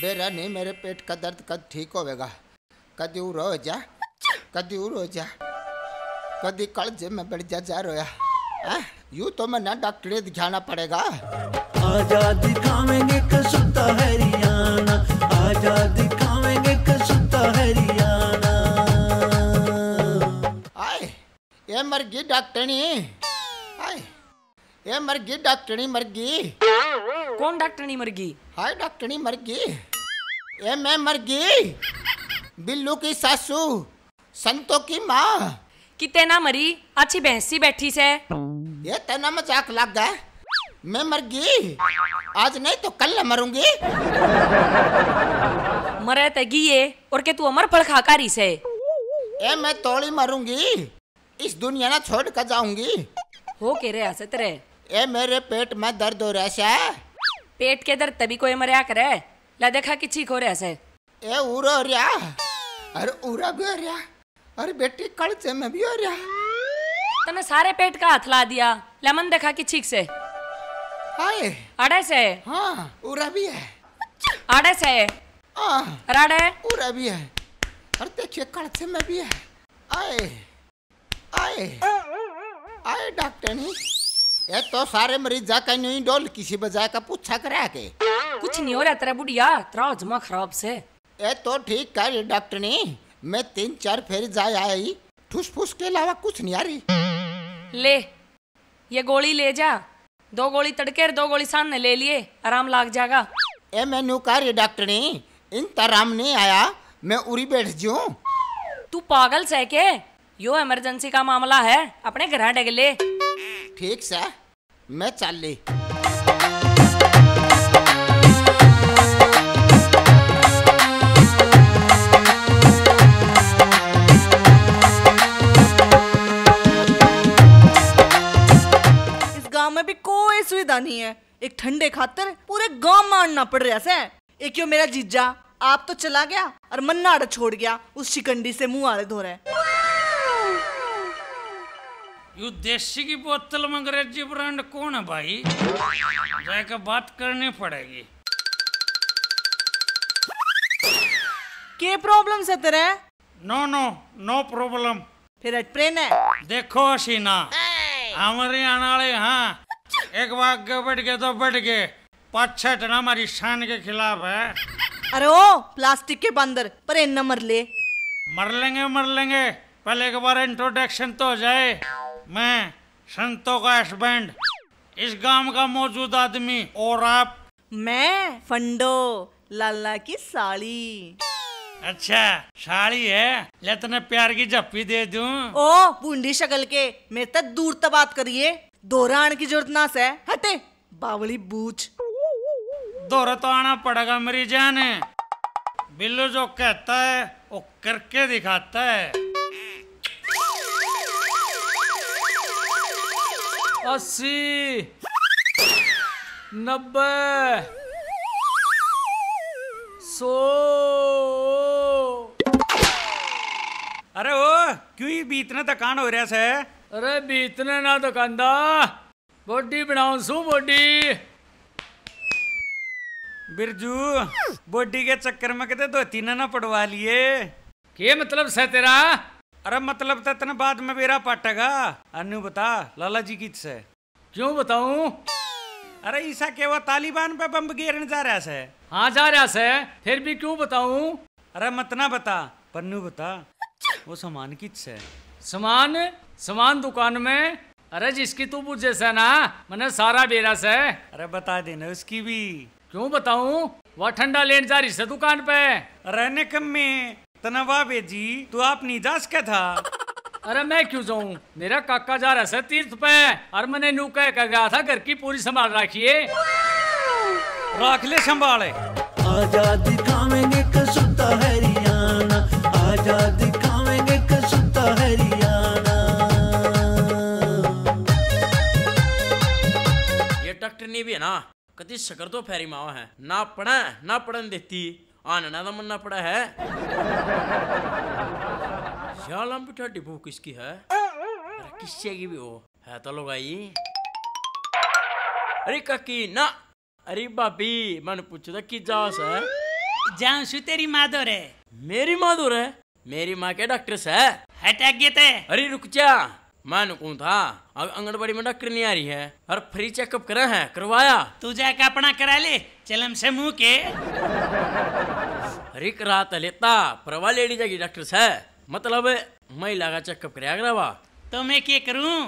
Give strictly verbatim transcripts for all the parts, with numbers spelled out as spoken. बेरा नहीं मेरे पेट का दर्द कद ठीक होगा, कदी उर हो जा कदी उर हो जा कदी कलजे में बैठ जा जा रोया। यूँ तो मैं ना डॉक्टरी दिखाना पड़ेगा। आजा दिखावेंगे कसूता हरियाणा, आजा दिखावेंगे कसूता हरियाणा। आए ये मरगी डॉक्टरनी, आए ये मरगी डॉक्टरनी मरगी। कौन डॉक्टरनी मरगी? हाय डॉक्टरनी मरगी, ये मैं मरगी, बिल्लू की सासू, संतों की माँ। कि तेना मरी अच्छी भैंसी बैठी से, ये तेना मजाक लग गया। मैं मरगी आज नहीं तो कल न मरूंगी। मरे तगी ये और के तू अमर फल खाकारी से। ए मैं तोड़ी मरूंगी, इस दुनिया ना छोड़ कर जाऊंगी। हो के रे हसत रे, ए मेरे पेट में दर्द हो रहा है। पेट के दर्द तभी कोई मरिया करे, ला देखा कि ठीक हो रहा से। ए उरो रिया, अरे उरा भी हो रिया, अरे बेटी कल से मैं भी हो रिया। तने सारे पेट का हाथ ला दिया, लेमन देखा कि ठीक से। हाय आड़े से। हाँ उरा भी है। आड़े से। हाँ राड़े उरा भी है, और देखिए कल से मैं भी है। आए आए आए डॉक्टर नहीं, ये तो सारे मरीज जाकर नहीं डोल किसी बजाय का पूछा करा के। कुछ नहीं हो रहा तेरा बुढ़िया, तेरा जमा खराब से। ये तो ठीक कर डॉक्टर नहीं, मैं तीन चार फेरी जाए आई, ठूस फूस के अलावा कुछ नहीं आ रही। ले ये गोली ले जा, दो गोली तड़के दो गोली सामने ले लिए, आराम लाग जाएगा। ए मैं न्यू कार्य डॉक्टरनी, इन तराम नहीं आया मैं उरी बैठ जू। तू पागल से के, यो इमरजेंसी का मामला है, अपने घर डग ले। ठीक से मैं चल ली। में भी कोई सुविधा नहीं है, एक ठंडे खातर पूरे गांव मारना पड़ रहा है। एक यो मेरा जीजा आप तो चला गया और मन्ना आड़ छोड़ गया, उस शिकंडी से मुंह आड़े धो रहा है। यू देसी की बोतल में अंग्रेजी ब्रांड कौन है भाई, जाकर बात करनी पड़ेगी। क्या प्रॉब्लम से तेरे? No no no problem. फिर ट्रेन है देखो सीना हमारे आने वाले। हाँ एक बार बैठ गए तो बैठ गए, पाछा टना हमारी शान के खिलाफ है। अरे ओ प्लास्टिक के बंदर पर इन मर ले। मर लेंगे मर लेंगे, पहले एक बार इंट्रोडक्शन तो हो जाए। मैं संतों का हस्बैंड, इस गांव का मौजूद आदमी, और आप? मैं फंडो लाला की साड़ी। अच्छा साड़ी है, ले तने प्यार की जप्पी दे दूं। ओ बूंदी शकल के, मेरे तक दूर तक बात करिए, दोहरा आने की जरूरत ना से। हटे बावली बूच, दोहरा तो आना पड़ेगा मेरी जान। बिल्लू जो कहता है वो करके दिखाता है। अस्सी नब्बे सौ। अरे ओ क्यों बीतने तकान हो रहा है? अरे बीतने ना तकांदा, बॉडी बनाऊं सू बॉडी। बिरजू बॉडी के चक्कर में कहते दो तीन ना पड़वा लिए। क्या मतलब से तेरा? अरे मतलब तो तेने बाद में बेरा पाटेगा। अनु बता लाला जी की से। क्यों बताऊं? अरे ईसा के वो तालिबान पे बम गिरने जा रहा है। हाँ जा रहा है, फिर भी क्यों बताऊं? अरे मत ना बता, पन्नू बता वो सामान किस है? सामान सामान दुकान में। अरे जिसकी तू पूछे से ना मैंने सारा बेरा से। अरे बता देना उसकी भी। क्यों बताऊं? वह ठंडा लेने जा रही से दुकान पे। रहने कम में तनवा बेजी, तू आप निजास क्या था? अरे मैं क्यों जाऊं, मेरा काका जा रहा है तीर्थ पे, और मैंने नू कह गया था घर की पूरी संभाल रखिए। राख ले संभाले। आजादी खावेंगे कसूता हरियाणा, आजादी खावेंगे कसूता हरियाणा। ये डॉक्टरनी भी है ना, कति शकर तो फेरी मावा है ना, पढ़ा ना पढ़न देती, आना ना मन्ना पड़ा है। शालम पिठा डिब्बू किसकी है? किससे की भी हो है तो लोग आई। अरे काकी ना, अरे भाभी मैंने पूछा था कि जाओ सर। जाऊँ शू तेरी माधोर है। मेरी माधोर है? मेरी माँ के डॉक्टर्स है। हटा गए थे। अरे रुक जा, मैं नुकूं था, अब आंगनबाड़ी में डॉक्टर नहीं आ रही है और फ्री चेकअप करा है, करवाया। तू जाकर अपना करा ले, चलम से मुँह के। अरे करा तो लेता, पर वह लेडी जागी डॉक्टर्स है, मतलब महिला का चेकअप कराया करावा। तो मैं क्या करूँ?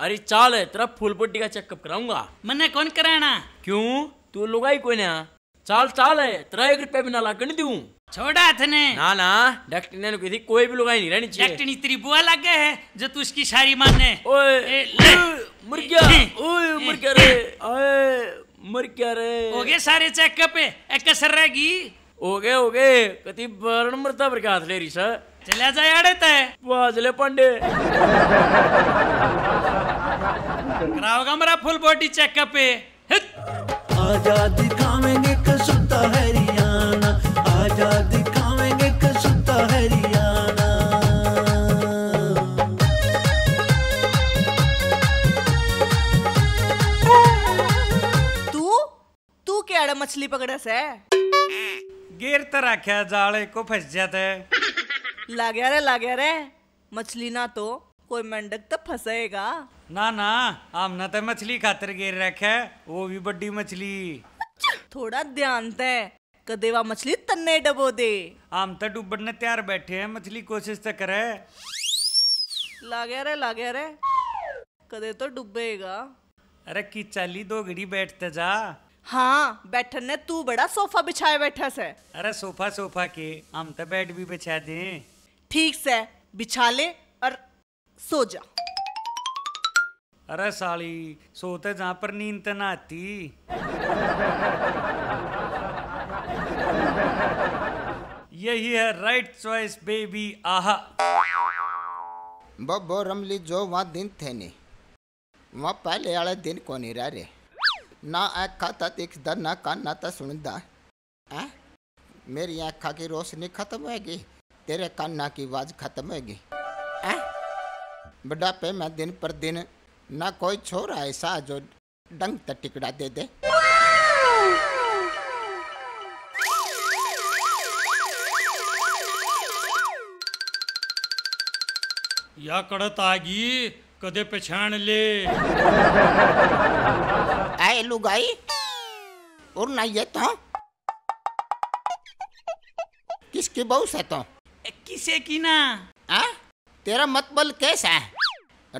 अरे चाल है, तेरा फूल पट्टी का चेकअप कराऊंगा। मन्ना कौन कराना? क्यों, तू लोग ही कोई ना। चाल चाल है, तेरा एक रुपया भी ना लाग नहीं दूं। छोड़ा थने। ना ना, डॉक्टर ने कही थी कोई भी लुगाई नहीं रहनी चाहिए। डॉक्टर तेरी बुआ लग गए है जो तू उसकी सारी माने। ओए मर गया, ओए मर गया रे, ओए मर गया रे। हो गए सारे चेकअप, एक कसर रहेगी। हो गए हो गए, कति बार मरता भर के हाथ ले रही सर। चला जाए अड़ता है बाजले पांडे। कराओगा मेरा फुल बॉडी चेकअप। आजा दिखावेंगे कसूता हरियाणा, आजा दिखावेंगे कसूता हरियाणा। तू तू क्या मछली पकड़ा से? गेर तो रखा जाले को फंस जाते। लाग्या रे लाग्या रे, मछली ना तो कोई मेंढक तो फंसेगा। ना ना, आमना तो मछली खातर गेर रखे, वो भी बड़ी मछली। थोड़ा ध्यान ते, कदे वा मछली तन्ने डबो दे। आम तो डूबने तैयार बैठे हैं, मछली कोशिश तो करे। लागे रे लागे रे, कदे तो डूबेगा। अरे की चाली दो घड़ी बैठते जा। हाँ बैठन ने तू बड़ा सोफा बिछाए बैठा से। अरे सोफा सोफा के, हम तो बेड भी बिछा दे। ठीक से बिछा ले और सो जा। अरे साली, सोते जहाँ पर नींद तो ना आती। यही है राइट चॉइस बेबी। आहा बब्बो रमली जो वहाँ दिन थे नहीं, वहाँ पहले वाले दिन को नहीं रह रहे। ना आँख खाता दिखता, ना कान नाता सुनता। हैं मेरी आँखा की रोशनी खत्म होगी, तेरे कान ना की आवाज खत्म होगी। बुढ़ापे में दिन पर दिन ना कोई छोरा ऐसा जो डंग तक टिकड़ा दे दे। या कड़त आगी कदे पहचान ले। आए लुगाई और ना ये तो किसकी बहू से? तो किसे की ना? आ? तेरा मतबल कैसा है?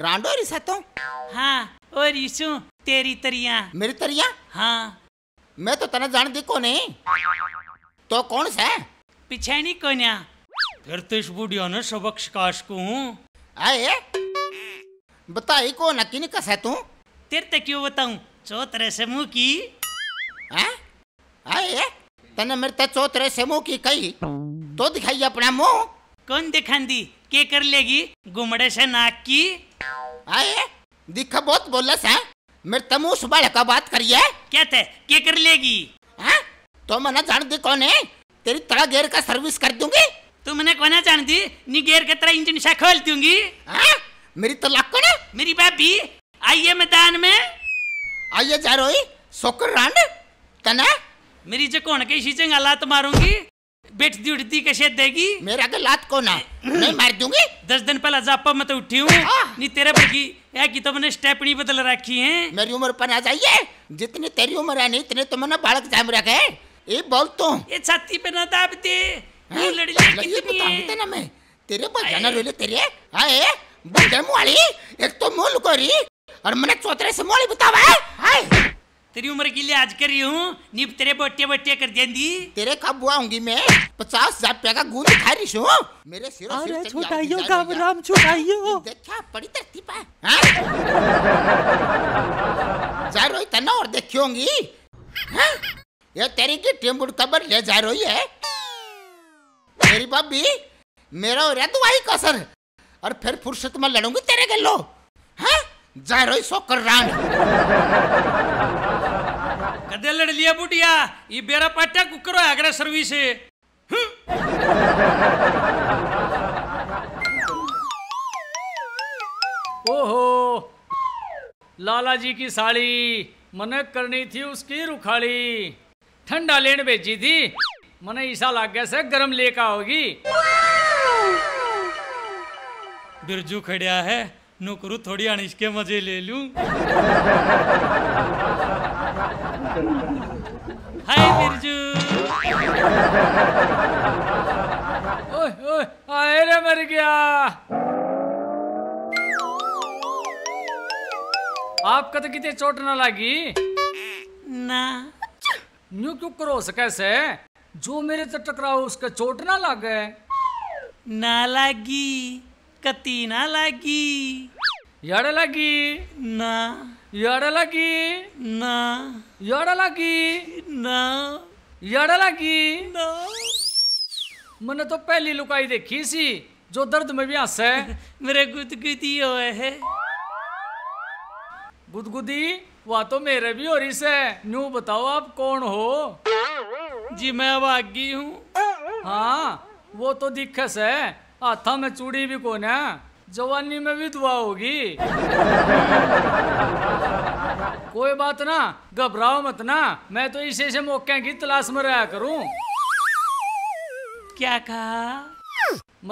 रांडो रिसा तो? हाँ और यीशु तेरी तरिया। मेरी तरिया? हाँ मैं तो तना जान दी को नहीं। तो कौन सा पीछे नहीं को ना? फिर तो इस बुढ़िया ने सबक शिकाश को आए बताई को ना कि कसा तू? तेरे तक क्यों बताऊं, चौतरे से मुँह की। आ? आए तने मेरे तक चौतरे से मुँह की कही तो दिखाई अपना मुँह। कौन दिखांदी, के कर लेगी गुमड़े से नाक की। आए दिखा बहुत बोला सा, मेरे तमु सुबह का बात करिए। क्या थे के कर लेगी? हाँ तो मना जान दी कौन है? तेरी तरह गेर का सर्विस कर दूंगी। तू मैंने कोना जान दी नी, गेर के तरह इंजन से खोल दूंगी। हाँ मेरी तलाक कौन है? मेरी भाभी। आइए मैदान में आइए जा रोई सोकर रांड तना। मेरी जो कौन के शीशे हालात मारूंगी, बेट दी उठती कैसे देगी? मेरा के लात को ना नहीं मार दूंगी। दस दिन पहले जापा मत उठी हूँ नी तेरे पर की, या की तो मैंने स्टेप नहीं बदल रखी है। मेरी उम्र पर ना जाइए, जितनी तेरी उम्र है नहीं इतने तो मैंने बालक जाम रखे। ये बोल तो ये छाती पे ना दाब दे। ये लड़ी लगी कितनी है ना मैं तेरे पर जाना रोले तेरे। हाय बुढ़े मुआली, एक तो मुंह लुको रही और मैंने चौतरे से मुआली बतावा। हाय तेरी उम्र के लिए आज कर रही हूँ नी, तेरे बोटे बोटे कर देंगी। तेरे कब बुआऊंगी मैं? पचास हजार रुपया का गूंद खा रही हूँ। मेरे सिर अरे छोटाइयो काम राम छोटाइयो देखा पड़ी धरती पर। हाँ जा रोई तना और देखी होंगी। हाँ ये तेरी की टीम बुड़ कबर ले जा रोई है। मेरी भाभी मेरा और दुआई का सर, और फिर फुर्सत में लड़ूंगी तेरे गलो। हाँ जा रोई सो कर रान कदे लड़ लिया बुढ़िया, ये बेरा पाटा कुकरो आगरा सर्विस है। ओहो लाला जी की साड़ी मने करनी थी उसकी रुखाली, ठंडा लेन भेजी थी मने ईसा लाग गया से गरम लेका होगी। बिरजू खड़िया है नौकरू थोड़ी अनिश के मजे ले लूं। हाय बिरजू। ओह ओह आए रे मर गया। आपका तो कितने चोट ना लगी ना? न्यू क्यों करो कैसे जो मेरे से टकराओ उसका चोट ना लागे ना? लागी कती ना लागी। यार लागी ना? यार लागी ना? यार लागी ना? यार लागी ना? मैंने तो पहली लुकाई देखी सी जो दर्द में भी हंसे। मेरे गुदगुदी होए है। गुदगुदी वह तो मेरे भी हो रही से। न्यू बताओ आप कौन हो? जी मैं बागी हूँ। हाँ वो तो दिक्कत से हाथा में चूड़ी भी कौन है, जवानी में भी दुआ होगी। कोई बात ना, घबराओ मत ना, मैं तो इसे से मौके की तलाश में रहा करूँ। क्या कहा?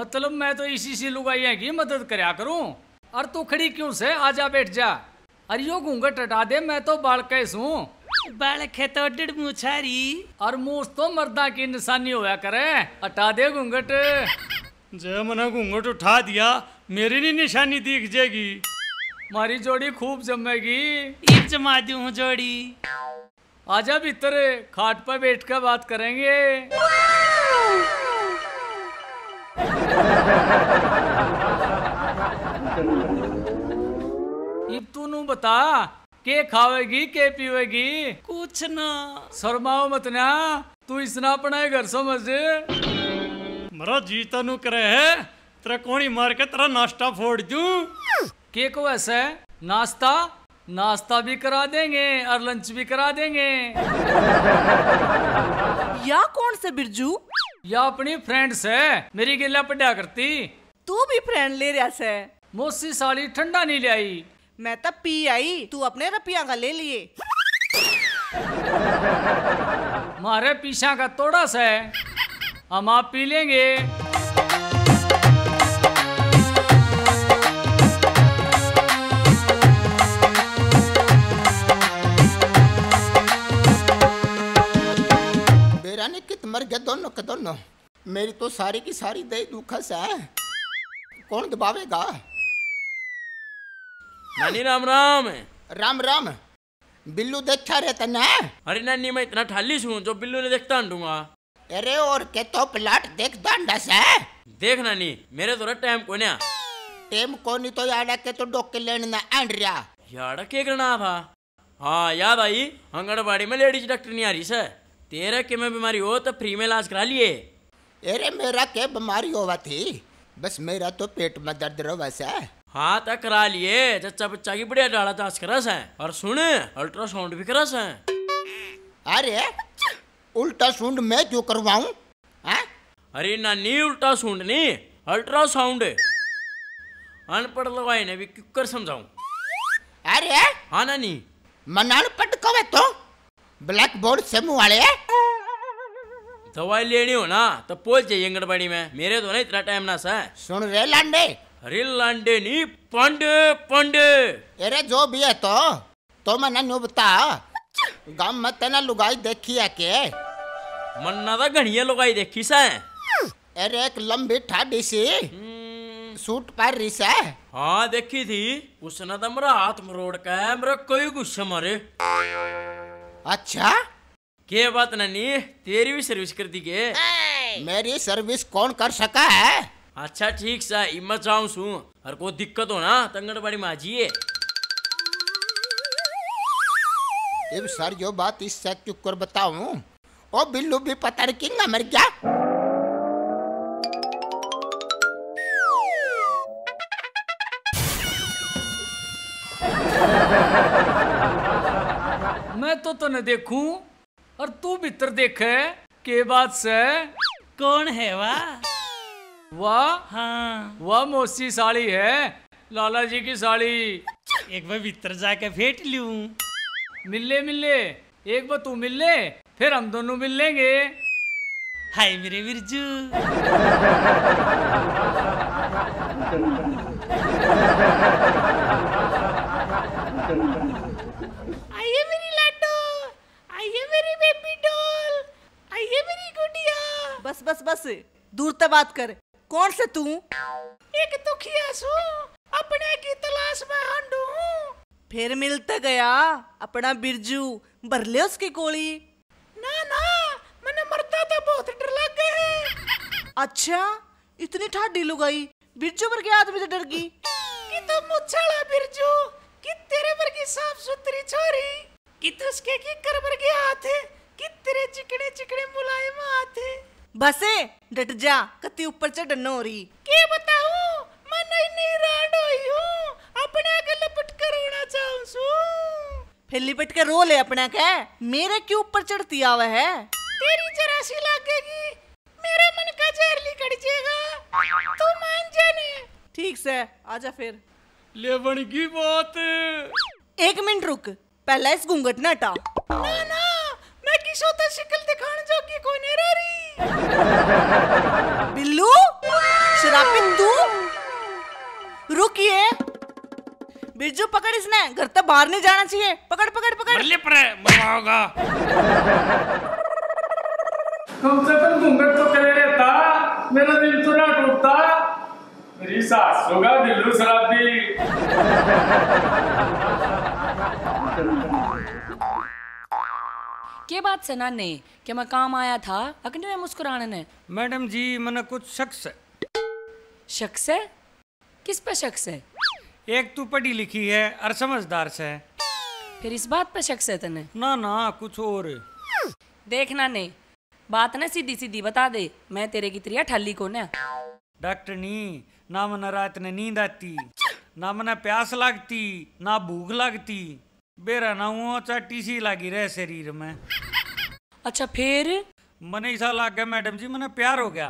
मतलब मैं तो इसी से लुगाइया की मदद कराया करूँ। अरे तू खड़ी क्यों से? आजा बैठ जा। अरे यो घूंघट हटा दे, मैं तो बाल कैस हूँ। बाल खेतो डिड मुछारी और मूस तो मर्दा की निशानी होया करे। हटा दे घूंघट। जय मना घूंघट उठा दिया, मेरी नहीं निशानी दिख जाएगी। मारी जोड़ी खूब जमेगी। एक जमा दूं जोड़ी। आजा भीतर, खाट पर बैठ कर बात करेंगे। इब तू नू बता के खावेगी के पीवेगी? कुछ ना। शर्माओ मत ना, तू इसना अपना घर समझ। मरा जीता नु करे है, तेरा कोणी मार के तेरा नाश्ता फोड़ दूं। के को ऐसा नाश्ता? नाश्ता भी करा देंगे और लंच भी करा देंगे। या कौन से बिरजू? या अपनी फ्रेंड्स है, मेरी गिला पढ़ा करती। तू भी फ्रेंड ले रहा से? मोसी साली ठंडा नहीं ले आई, मैं तब पी आई, तू अपने रपिया का ले लिए। मारे पीछा का थोड़ा सा है, हम आप पी लेंगे। बेरा ने कित मर गए दोनों के दोनों। मेरी तो सारी की सारी दही दुखा से है, कौन दबावेगा? नानी राम राम। राम राम। बिल्लू देखा रहता ना? अरे नानी मैं इतना ठालिश हूँ जो बिल्लू ने देखता दूंगा। अरे और के तो प्लाट देख दांडा से। देख नानी मेरे तो टाइम कोने टाइम कोनी तो याड़ा के तो डॉक्टर लेना आंड्रिया। याड़ा के करना था? हाँ याद आई, आंगनबाड़ी में लेडीज डॉक्टर नहीं आ रही सर। तेरा के में बीमारी हो तो फ्री में इलाज करा लिए। अरे मेरा के बीमारी होवा थी, बस मेरा तो पेट में दर्द रहा से। हाँ तक करा लिए, जच्चा बच्चा की बढ़िया डाला जांच करा से और सुने अल्ट्रासाउंड भी करा से। अरे अल्ट्रासाउंड मैं क्यों करवाऊं? अरे नानी अल्ट्रासाउंड नहीं अल्ट्रासाउंड। अनपढ़ लगाई ने भी क्यों कर समझाऊं? अरे हाँ नानी मन अनपढ़ कवे तो ब्लैक बोर्ड से मुँह वाले। दवाई लेनी हो ना तो पहुंच जाइए आंगनबाड़ी में, मेरे तो नहीं इतना टाइम ना सा। सुन रे लांडे। अरे लांडे नहीं पंडे पंडे। अरे जो भी है तो तो मना न्यू बता, गांव में तेना लुगाई देखी है के? मन्ना तो घणिया लुगाई देखी से। अरे एक लंबी ठाडी सी सूट पहन रही से। हाँ देखी थी, उसने तो मेरा हाथ मरोड़ का है, मेरा कोई गुस्सा मारे। अच्छा के बात नानी तेरी भी सर्विस कर दी के? मेरी सर्विस कौन कर सका है? अच्छा ठीक सा इम्मत जाऊँ सू, हर कोई दिक्कत हो ना तंगड़बाड़ी में आजिए। अब सर जो बात इस से क्यों कर बताऊं? ओ बिल्लू भी पता नहीं किंग मर गया। मैं तो तने देखूं और तू भीतर देखे के बाद से। कौन है वाह? वाह हाँ वाह मौसी साड़ी है, लाला जी की साड़ी। एक बार भीतर जाके फेंट लू। मिले मिले, एक बार तू मिले फिर हम दोनों मिल लेंगे। हाय मेरे बिरजू। आइए मेरी लाडो, आइए मेरी बेबी डॉल, आइए मेरी गुड़िया। बस बस बस, दूर तक बात कर। कौन से तू? एक तो खियासू, अपने की तलाश में हांडू हूँ। फिर मिलता गया अपना बिरजू, भर ले उसकी गोली। ना ना, मैंने मरता तो बहुत डर लग गए। अच्छा, इतनी ठाडी लुगाई बिरजू पर क्या आदमी से डर गई? कि तो मुछाला बिरजू, कि तेरे पर की साफ सुथरी छोरी, कि तो उसके की कर पर के हाथ है, कि तेरे चिकने चिकने मुलायम हाथ है। बसे डट जा, कति ऊपर चढ़न हो रही। के बताऊं, मैं नई नई राड हुई हूं, अपने आगे लपट कर रोना चाहूं सू। फिर लिपट के रो ले अपना, क्या मेरे क्यों ऊपर चढ़ती आवे है? तेरी जरा सी लगेगी, मेरे मन का जहर निकल जाएगा, तू मान जाने। ठीक से आजा फिर। लेवन की बात, एक मिनट रुक, पहला इस घूंघट ना हटा। ना ना, मैं किसी तो शिकल दिखाने जोगी कोई नहीं रह रही। बिल्लू शराबी तू, रुकिए बिरजू, पकड़ इसने, घर तक बाहर नहीं जाना चाहिए। पकड़ पकड़ पकड़ ले, पर मरवाओगा। कम से कम घूंघट तो करे रहता, मेरा दिल तो ना टूटता। मेरी सास होगा बिल्लू शराबी। क्या बात सना ने, क्या मैं काम आया था अकने में मुस्कुराने ने? मैडम जी, मैंने कुछ शख्स है। शख्स है? किस पे शख्स है? एक तू पढ़ी लिखी है और समझदार से है। फिर इस बात पर शक है तने? ना ना, कुछ और। देखना नहीं, बात ना सीधी सीधी बता दे, मैं तेरे की त्रिया ठाली को ना। डॉक्टरनी, ना मना रात ने नींद आती, ना मना प्यास लगती, ना भूख लगती, बेरा ना हुआ चाटी सी लगी रहे शरीर में। अच्छा फिर? मने ऐसा लग गया मैडम जी, मने प्यार हो गया।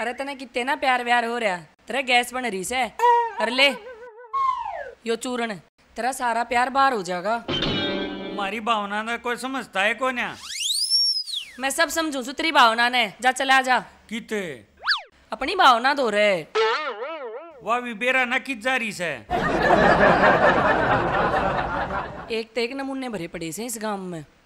अरे तने कितने ना प्यार व्यार हो रहा, तेरा गैस बन रही से। अरे ले यो चूरण, तेरा सारा प्यार बाहर हो जाएगा। हमारी भावना ने कोई समझता है को ना? मैं सब समझू सु तेरी भावना ने, जा चला जा। किते? अपनी भावना दो रे। वाह विबेरा ना कित जा रही से। एक ते एक नमूने भरे पड़े से इस गांव में।